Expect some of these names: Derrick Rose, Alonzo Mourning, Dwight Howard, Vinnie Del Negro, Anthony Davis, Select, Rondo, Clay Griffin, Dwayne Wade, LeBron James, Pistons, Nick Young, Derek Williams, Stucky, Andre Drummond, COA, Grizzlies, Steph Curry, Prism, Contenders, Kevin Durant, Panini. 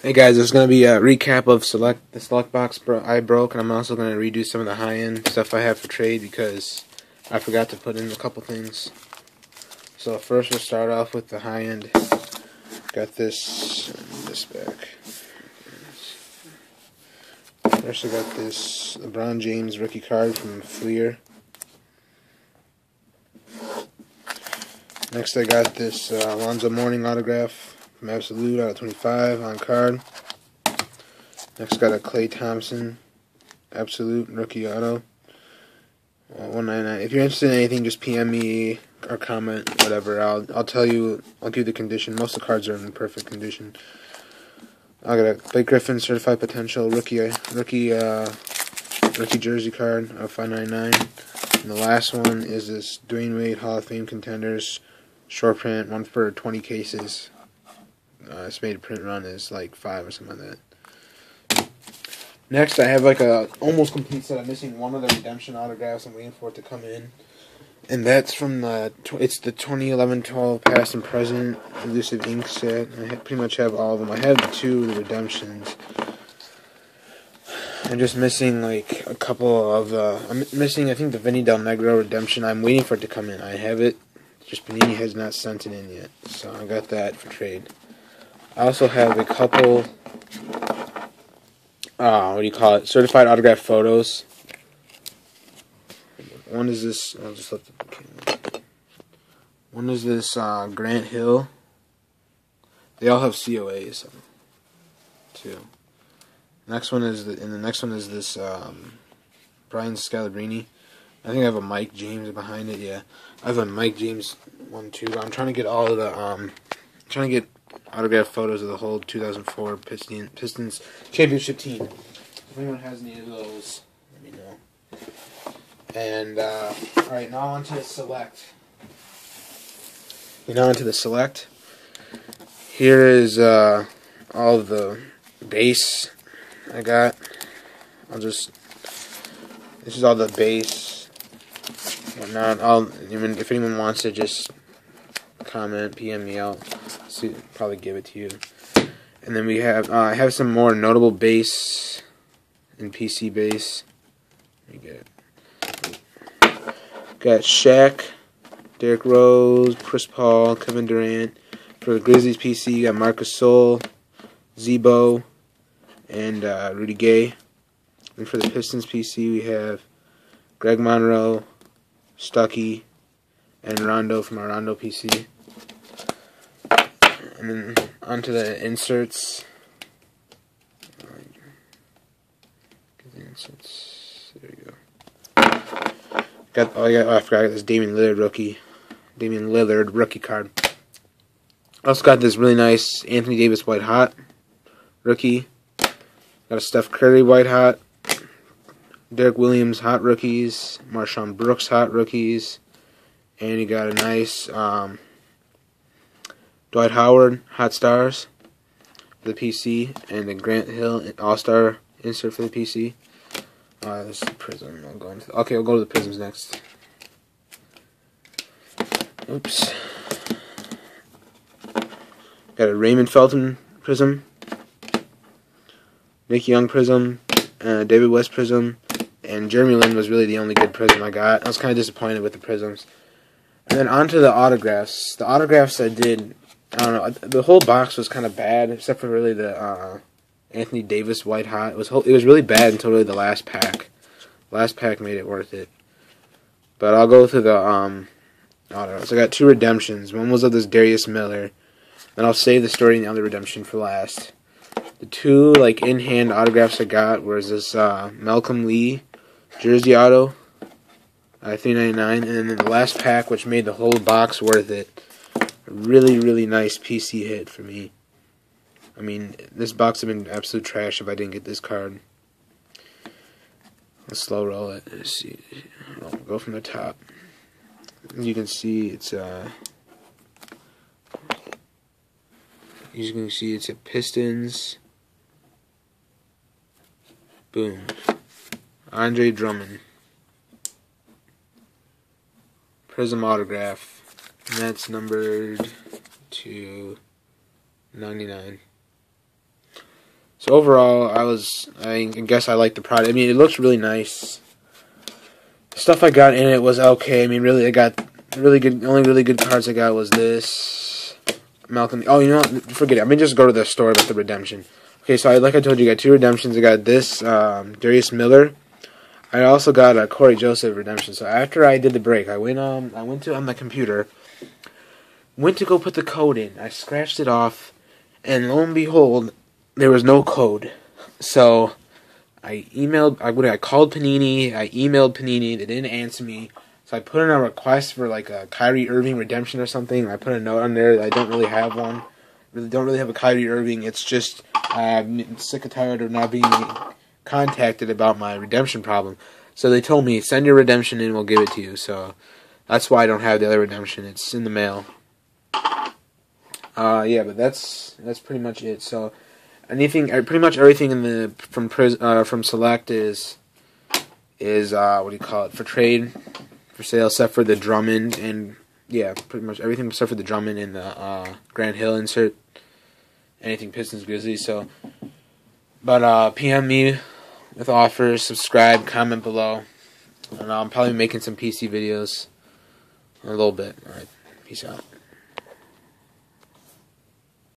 Hey guys, there's going to be a recap of the select box I broke, and I'm also going to redo some of the high-end stuff I have for trade because I forgot to put in a couple things. So first we'll start off with the high-end. Got this and this back. First I got this LeBron James rookie card from Fleer. Next I got this Alonzo Mourning autograph from Absolute out of 25 on card. Next got a Klay Thompson Absolute rookie auto. 199. If you're interested in anything, just PM me or comment, whatever. I'll tell you. I'll give the condition. Most of the cards are in perfect condition. I got a Clay Griffin certified potential rookie jersey card of 599. And the last one is this Dwayne Wade Hall of Fame Contenders short print, one for 20 cases. Estimated print run is like 5 or something like that. Next, I have like a almost complete set. I'm missing one of the redemption autographs. I'm waiting for it to come in, and that's from the 2011-12 Past and Present elusive ink set. I pretty much have all of them. I have 2 of the redemptions. I'm just missing like a couple of I'm missing, I think, the Vinnie Del Negro redemption. I'm waiting for it to come in. I have it. Just Panini has not sent it in yet, so I got that for trade. I also have a couple, certified autograph photos. One is this, I'll just let the camera. One is this Grant Hill. They all have COAs, too. The next one is this Brian Scalabrine. I think I have a Mike James behind it. Yeah, I have a Mike James one too. I'm trying to get all of the autographed photos of the whole 2004 Pistons championship team. If anyone has any of those, let me know. And alright, now on to the select. Here is all of the base I got. This is all the base. If anyone wants to just comment, PM me out. So probably give it to you. And then we have I have some more notable base and PC base. Let me get it. Got Shaq, Derrick Rose, Chris Paul, Kevin Durant. For the Grizzlies PC, you got Marcus Soul Zebo, and Rudy Gay. And for the Pistons PC, we have Greg Monroe, Stucky, and Rondo from our Rondo PC. And then onto the inserts. There you go. I forgot this Damian Lillard rookie card. Also got this really nice Anthony Davis White Hot rookie. Got a Steph Curry White Hot, Derek Williams Hot Rookies, Marshawn Brooks Hot Rookies, and you got a nice Dwight Howard Hot Stars for the PC, and the Grant Hill All-Star insert for the PC. This is Prism. I'll go to the Prisms next. Oops. Got a Raymond Felton Prism, Nick Young Prism, David West Prism, and Jeremy Lin was really the only good Prism I got. I was kind of disappointed with the Prisms. And then onto the autographs. The autographs I did, I don't know, the whole box was kind of bad, except for really the Anthony Davis White Hot. It was really bad until really the last pack. Last pack made it worth it. But I'll go through the autographs. I got 2 redemptions. One was of this Darius Miller. Then I'll save the story and the other redemption for last. The 2 like in-hand autographs I got was this Malcolm Lee jersey auto, $3.99, and then the last pack, which made the whole box worth it. A really, really nice PC hit for me. I mean, this box would have been absolute trash if I didn't get this card. Let's slow roll it. Let's see. I'll go from the top. You can see it's a Pistons. Boom. Andre Drummond. Prism autograph. And that's numbered to 99. So overall, I guess I like the product. I mean, it looks really nice. The stuff I got in it was okay. I mean, really, I got really good. The only really good cards I got was this Malcolm. Oh, you know what? Forget it. I mean, just go to the store with the redemption. Okay, so like I told you, I got two redemptions. I got this Darius Miller. I also got a Corey Joseph redemption. So after I did the break, I went to on the computer, went to go put the code in. I scratched it off, and lo and behold, there was no code. So I called Panini, I emailed Panini, they didn't answer me. So I put in a request for like a Kyrie Irving redemption or something. I put a note on there that I don't really have one. Really don't really have a Kyrie Irving. It's just I'm sick and tired of not being contacted about my redemption problem. So they told me, send your redemption in, we'll give it to you. So that's why I don't have the other redemption. It's in the mail. Yeah, but that's pretty much it. So pretty much everything in the from Select is what do you call it, for trade, for sale, except for the Drummond, and yeah, pretty much everything except for the Drummond and the Grant Hill insert, anything Pistons, Grizzlies. So, but PM me with offers, subscribe, comment below, and I'm probably making some PC videos in a little bit. All right, peace out.